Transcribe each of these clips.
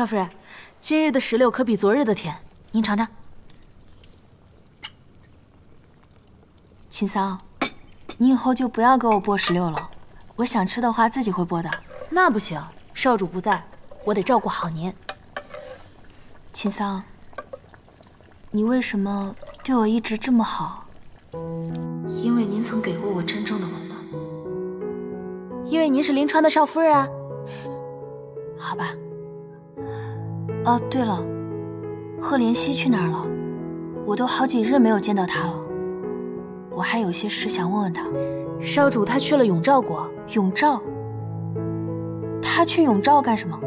少夫人，今日的石榴可比昨日的甜，您尝尝。秦桑，你以后就不要给我剥石榴了，我想吃的话自己会剥的。那不行，少主不在，我得照顾好您。秦桑，你为什么对我一直这么好？因为您曾给过我真正的温暖。因为您是临川的少夫人啊。 好吧。哦，对了，贺莲溪去哪儿了？我都好几日没有见到她了。我还有些事想问问她。少主，她去了永照国。永照？她去永照干什么？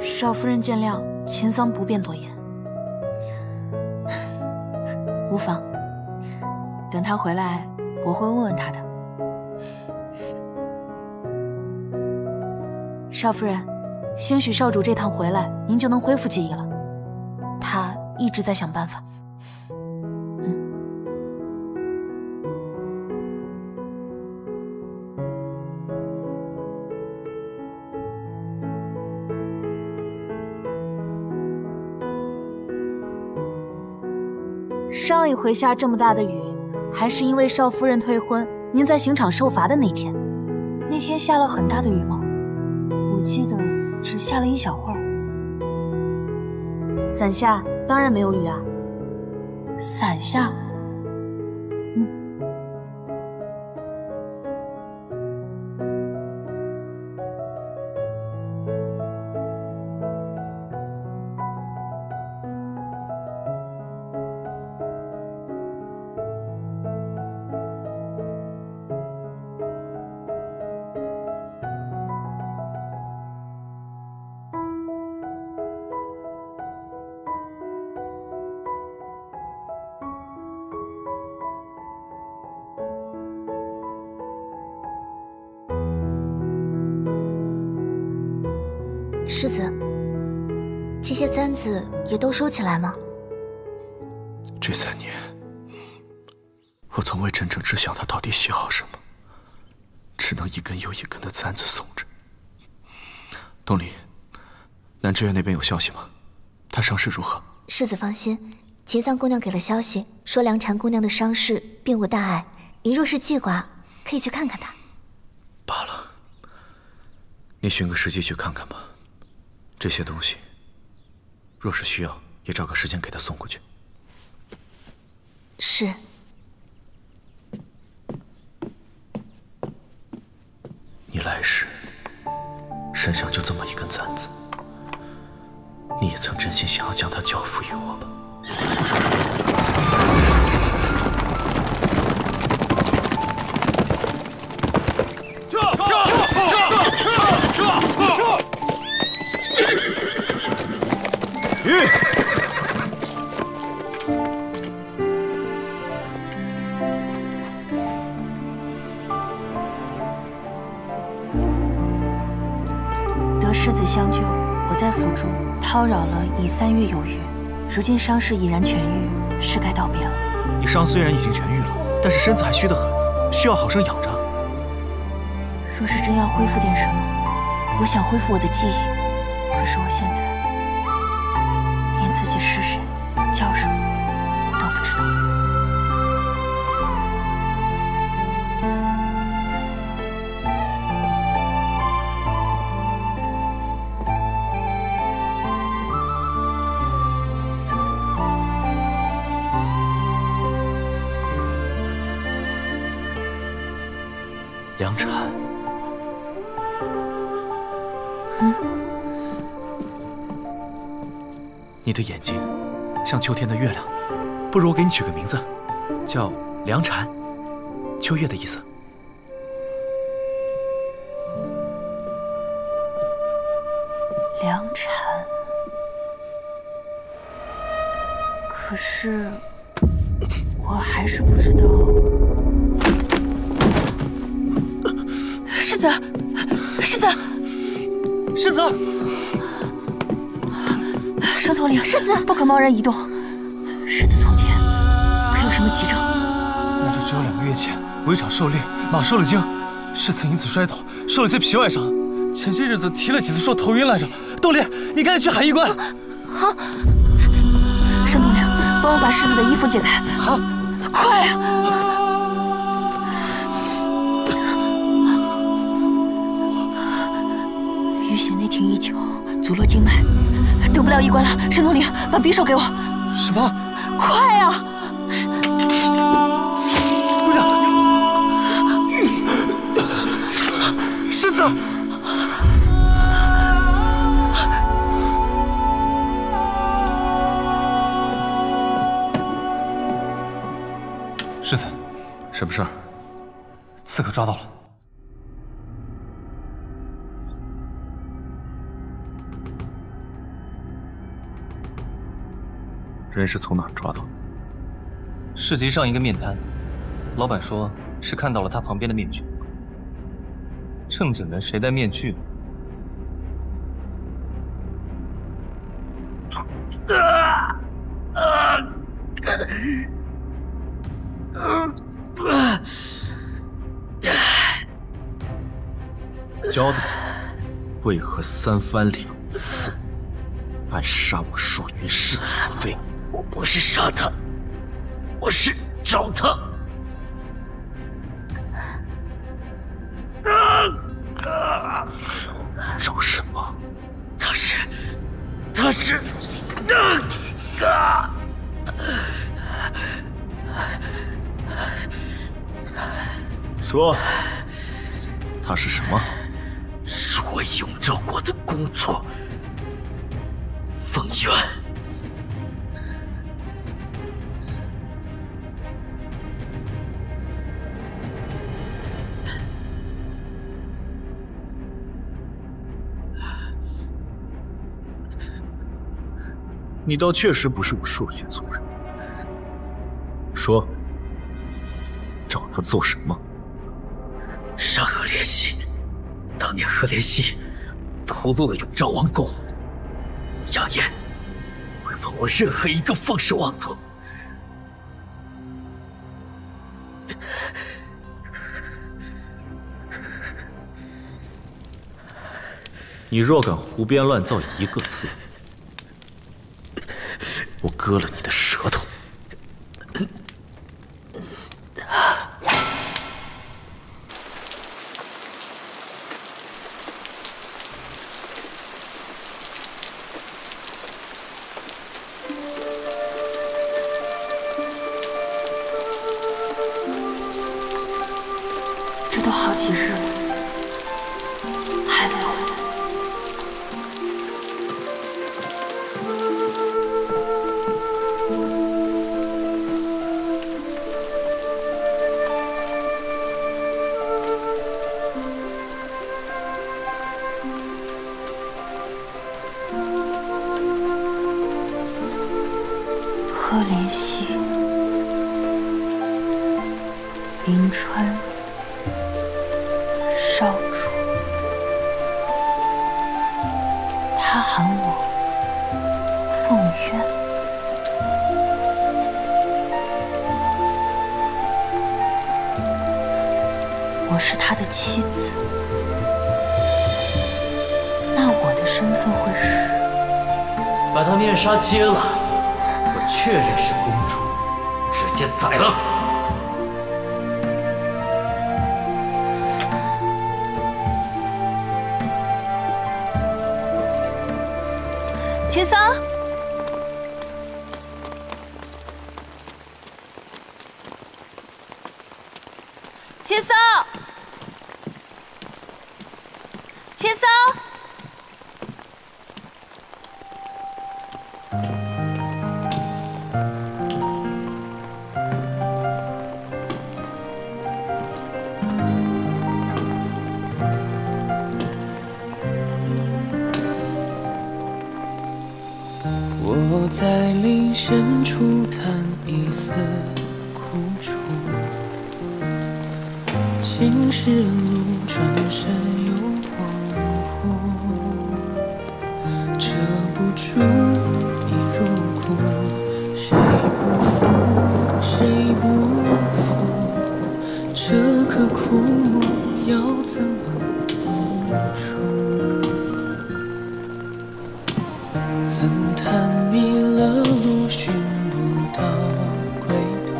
少夫人见谅，秦桑不便多言。无妨，等她回来，我会问问她的。 少夫人，兴许少主这趟回来，您就能恢复记忆了。他一直在想办法。上一回下这么大的雨，还是因为少夫人退婚，您在刑场受罚的那天。那天下了很大的雨吗？ 我记得只下了一小会儿，伞下当然没有雨啊。伞下，世子，这些簪子也都收起来吗？这3年，我从未真正知晓他到底喜好什么，只能一根又一根的簪子送着。东林，南知院那边有消息吗？她伤势如何？世子放心，结葬姑娘给了消息，说梁婵姑娘的伤势并无大碍。您若是记挂，可以去看看她。罢了，你寻个时机去看看吧。 这些东西，若是需要，也找个时间给他送过去。是。你来时，身上就这么一根簪子，你也曾真心想要将它交付于我吧？撤！ 得世子相救，我在府中叨扰了已3月有余，如今伤势已然痊愈，是该道别了。你伤虽然已经痊愈了，但是身子还虚得很，需要好生养着。若是真要恢复点什么，我想恢复我的记忆，可是我现在…… 自己是谁，叫什么都不知道。梁婵，你的眼睛像秋天的月亮，不如我给你取个名字，叫梁婵，秋月的意思。梁婵，可是我还是不知道。世子，世子，世子。 圣统领，世子不可贸然移动。世子从前可有什么急症？那都只有2个月前，我一场狩猎，马受了惊，世子因此摔倒，受了些皮外伤。前些日子提了几次说头晕来着。东林，你赶紧去喊医官。好。沈统领，帮我把世子的衣服解开。好，快呀！淤血内停已久，阻络经脉，等不了医官了。沈统领，把匕首给我。什么？快呀！ 世子，世子，什么事儿？刺客抓到了。人是从哪儿抓到的？市集上一个面摊，老板说是看到了他旁边的面具。 正经人谁戴面具？教的为何三番两次暗杀我朔云世子妃？我不是杀他，我是找他。 找什么？他是说他是什么？是我永照国的公主凤渊。你倒确实不是我朔云族人。说，找他做什么？杀赫连熙。当年赫连熙屠戮了永昭王宫，扬言会放过任何一个放氏王族。你若敢胡编乱造一个字， 我割了你的舌头！这都好几日了，还没回来。 赫连熙，临川少主，他喊我凤渊，我是他的妻子，那我的身份会是？把他面纱揭了。 确认是公主，直接宰了！秦桑，秦桑，秦桑。 在林深处弹一色苦楚，青石路转身又恍惚，遮不住一入骨，谁辜负谁不负，这颗枯木要怎么补出？赞叹迷了路，寻不到归途。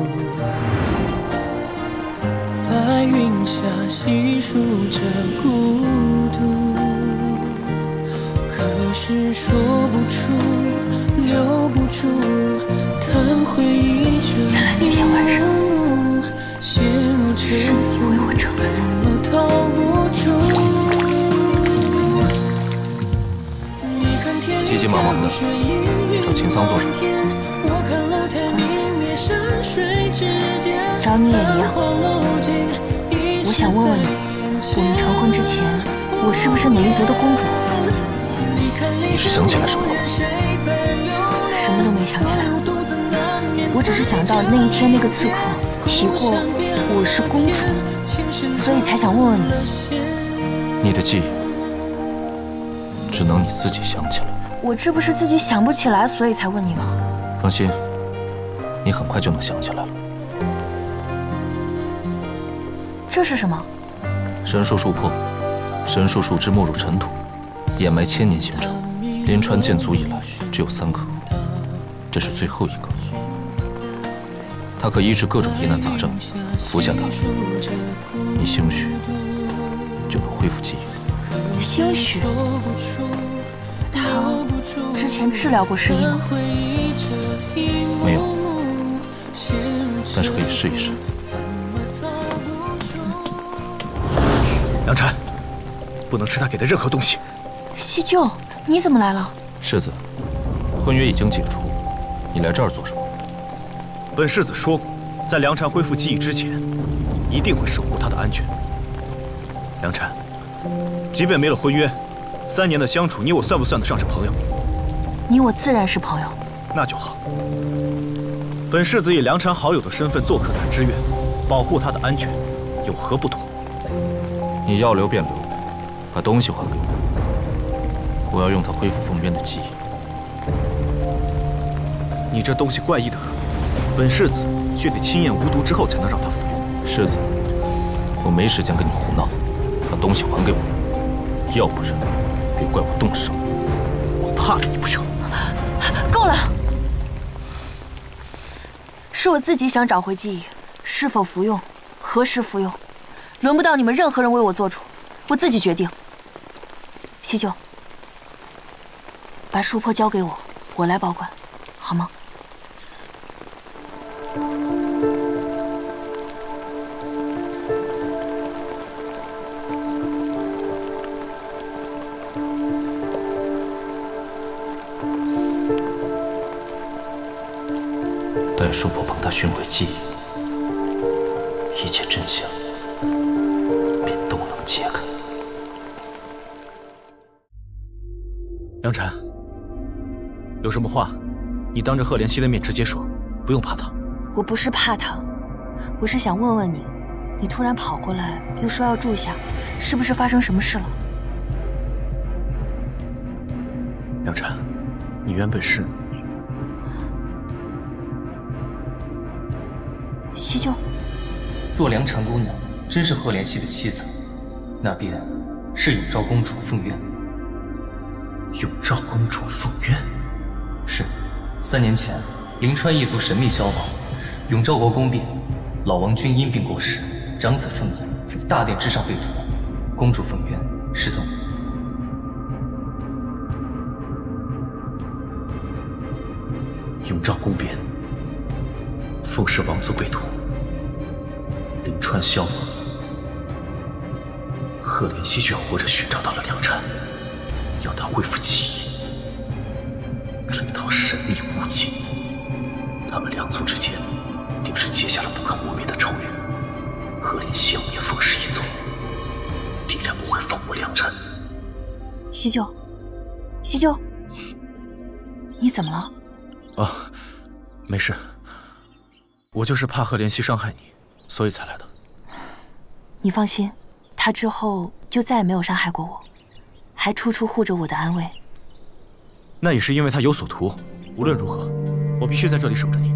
白云下细数着孤独，可是说不出，留不住，叹回忆着。原来那天晚上，是你为我撑伞。 急急忙忙的找秦桑做什么？找你也一样。我想问问你，我们成婚之前，我是不是哪一族的公主？你是想起来什么了？什么都没想起来，我只是想到那一天那个刺客提过我是公主，所以才想问问你。你的记忆，只能你自己想起来。 我这不是自己想不起来，所以才问你吗？放心，你很快就能想起来了。这是什么？神树树魄，神树树枝没入尘土，掩埋千年形成。临川建族以来，只有3棵，这是最后一个。它可医治各种疑难杂症，服下它，你兴许就能恢复记忆。兴许。 之前治疗过失忆吗？没有，但是可以试一试。杨婵，不能吃他给的任何东西。西舅，你怎么来了？世子，婚约已经解除，你来这儿做什么？本世子说过，在杨婵恢复记忆之前，一定会守护她的安全。杨婵，即便没了婚约，3年的相处，你我算不算得上是朋友？ 你我自然是朋友，那就好。本世子以梁婵好友的身份做可汗之愿，保护她的安全，有何不妥？你要留便留，把东西还给我。我要用它恢复凤渊的记忆。你这东西怪异的很，本世子却得亲验无毒之后才能让它服用。世子，我没时间跟你胡闹，把东西还给我，要不然别怪我动手。我怕了你不成？ 够了，是我自己想找回记忆，是否服用，何时服用，轮不到你们任何人为我做主，我自己决定。西舅，把树魄交给我，我来保管，好吗？带叔婆帮他寻回记忆，一切真相便都能揭开。杨婵，有什么话，你当着贺莲溪的面直接说，不用怕他。我不是怕他，我是想问问你，你突然跑过来又说要住下，是不是发生什么事了？杨婵，你原本是。 西舅，若良婵姑娘真是贺莲溪的妻子，那便是永昭公主凤渊。永昭公主凤渊，是3年前灵川一族神秘消亡，永昭国公病，老王君因病过世，长子凤仪大典之上被屠，公主凤渊失踪。永昭公变。 凤氏王族被屠，灵川消亡，贺莲溪却活着寻找到了梁婵，要她恢复记忆，这一套神秘无解，他们两族之间定是结下了不可磨灭的仇怨。贺莲溪要灭凤氏一族，必然不会放过梁婵。西舅，西舅，你怎么了？啊，没事。 我就是怕贺莲溪伤害你，所以才来的。你放心，他之后就再也没有伤害过我，还处处护着我的安危。那也是因为他有所图。无论如何，我必须在这里守着你。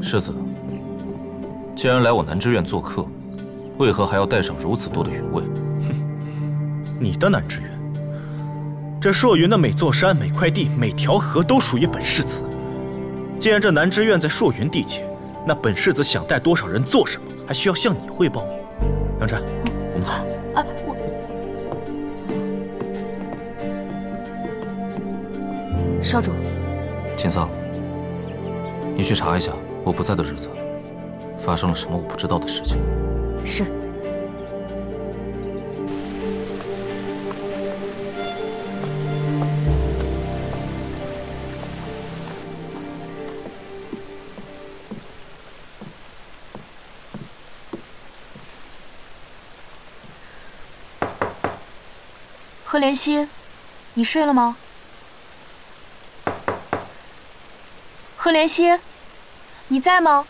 世子，既然来我南知院做客，为何还要带上如此多的云味？哼，你的难知云，这朔云的每座山、每块地、每条河都属于本世子。既然这南知院在朔云地界，那本世子想带多少人做什么，还需要向你汇报吗？杨晨，我们走。啊，我。 少主，秦桑，你去查一下我不在的日子，发生了什么我不知道的事情。是。贺连熙，你睡了吗？ 贺连熙，你在吗？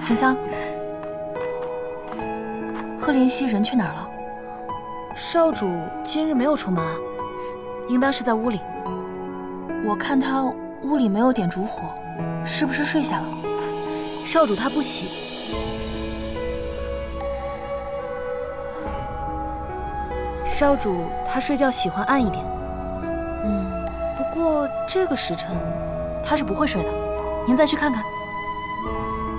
秦桑，贺连熙人去哪儿了？少主今日没有出门啊，应当是在屋里。我看他屋里没有点烛火，是不是睡下了？ 少主他不喜，少主他睡觉喜欢暗一点。嗯，不过这个时辰他是不会睡的，您再去看看。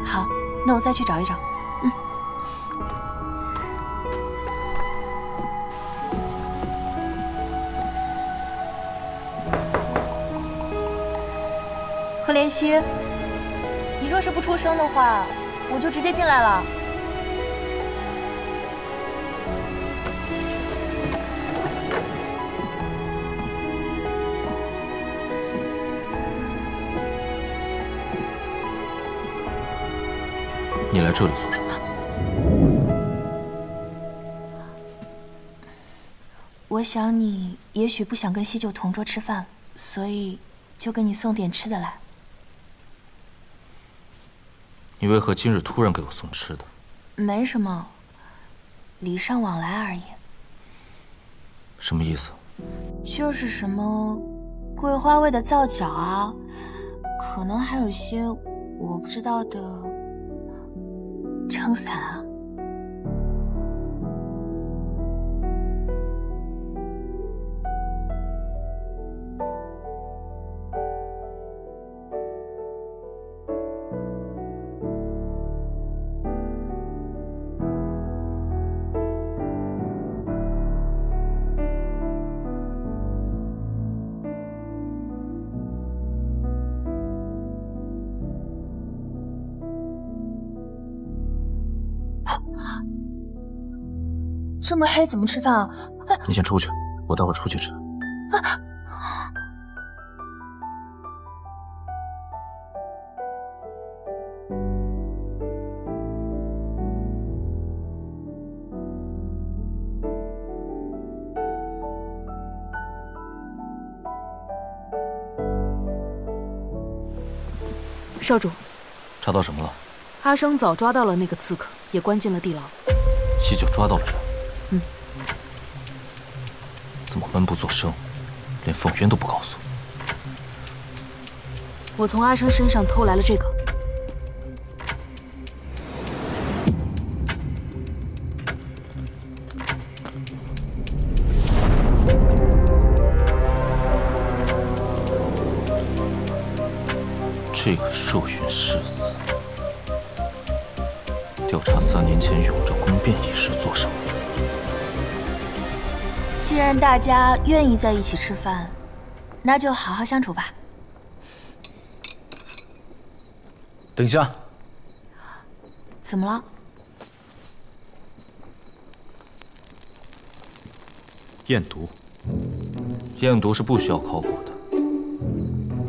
好，那我再去找一找。嗯。贺连熙。 若是不出声的话，我就直接进来了。你来这里做什么？我想你也许不想跟西九同桌吃饭，所以就给你送点吃的来。 你为何今日突然给我送吃的？没什么，礼尚往来而已。什么意思？就是什么桂花味的皂角啊，可能还有一些我不知道的撑伞啊。这么黑怎么吃饭啊？哎，你先出去，我待会儿出去吃。啊！少主，查到什么了？阿生早抓到了那个刺客，也关进了地牢。西九抓到了人。 嗯，怎么闷不作声，连凤渊都不告诉我？我从阿生身上偷来了这个。这个朔云世子，调查3年前永州宫变一事做手。 既然大家愿意在一起吃饭，那就好好相处吧。等一下，怎么了？验毒，验毒是不需要考古的，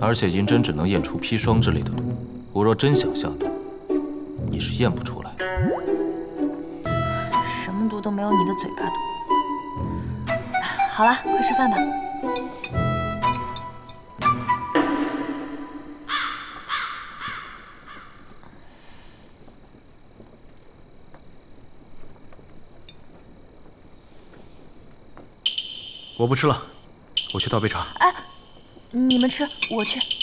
而且银针只能验出砒霜之类的毒。我若真想下毒，你是验不出来的。什么毒都没有你的嘴巴毒。 好了，快吃饭吧。我不吃了，我去倒杯茶。哎，你们吃，我去。